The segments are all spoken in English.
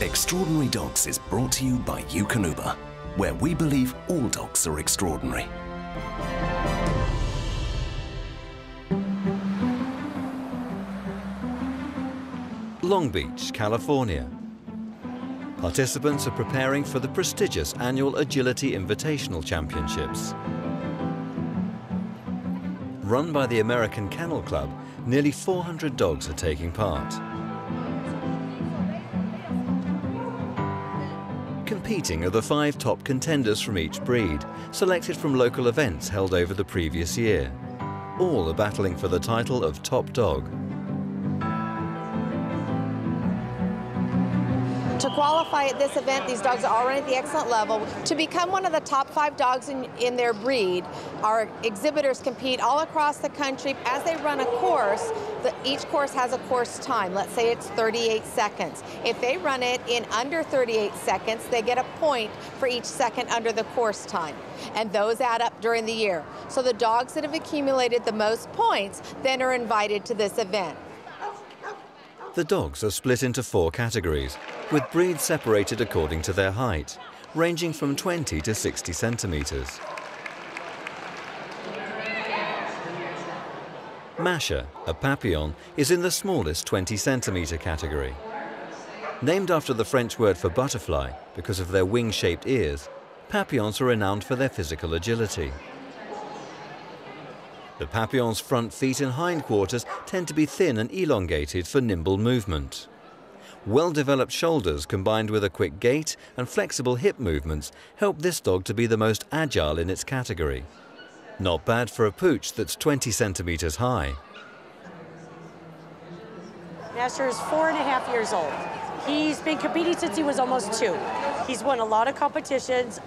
Extraordinary Dogs is brought to you by Eukanuba, where we believe all dogs are extraordinary. Long Beach, California. Participants are preparing for the prestigious annual Agility Invitational Championships. Run by the American Kennel Club, nearly 400 dogs are taking part. Competing are the 5 top contenders from each breed, selected from local events held over the previous year. All are battling for the title of top dog. To qualify at this event, these dogs are already at the excellent level. To become one of the top 5 dogs in their breed, our exhibitors compete all across the country. As they run a course, each course has a course time. Let's say it's 38 seconds. If they run it in under 38 seconds, they get a point for each second under the course time. And those add up during the year. So the dogs that have accumulated the most points then are invited to this event. The dogs are split into 4 categories, with breeds separated according to their height, ranging from 20 to 60 centimeters. Masher, a papillon, is in the smallest 20-centimeter category. Named after the French word for butterfly, because of their wing-shaped ears, papillons are renowned for their physical agility. The papillon's front feet and hindquarters tend to be thin and elongated for nimble movement. Well-developed shoulders combined with a quick gait and flexible hip movements help this dog to be the most agile in its category. Not bad for a pooch that's 20 centimeters high. Masher is 4.5 years old. He's been competing since he was almost 2. He's won a lot of competitions.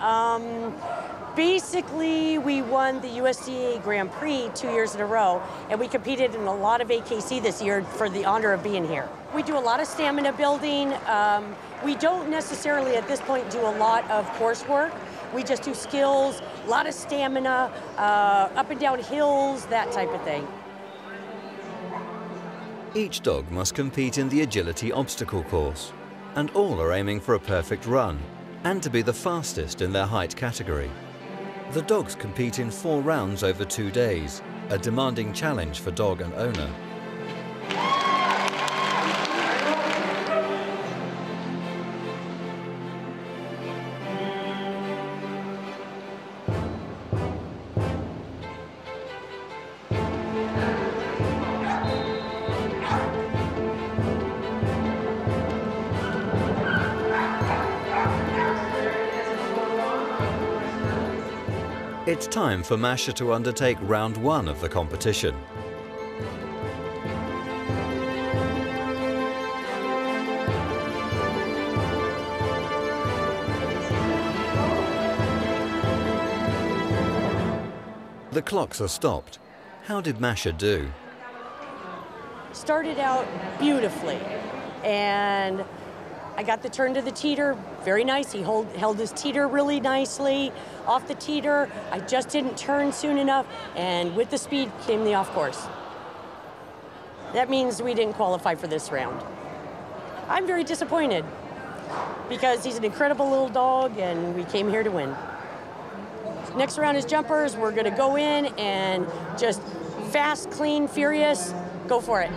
Basically, we won the USDA Grand Prix 2 years in a row, and we competed in a lot of AKC this year for the honor of being here. We do a lot of stamina building. We don't necessarily, at this point, do a lot of coursework. We just do skills, a lot of stamina, up and down hills, that type of thing. Each dog must compete in the agility obstacle course, and all are aiming for a perfect run and to be the fastest in their height category. The dogs compete in 4 rounds over 2 days, a demanding challenge for dog and owner. It's time for Masher to undertake round 1 of the competition. The clocks are stopped. How did Masher do? Started out beautifully, and I got the turn to the teeter, very nice. He held his teeter really nicely. Off the teeter, I just didn't turn soon enough, and with the speed came the off course. That means we didn't qualify for this round. I'm very disappointed because he's an incredible little dog, and we came here to win. Next round is jumpers. We're gonna go in and just fast, clean, furious, go for it.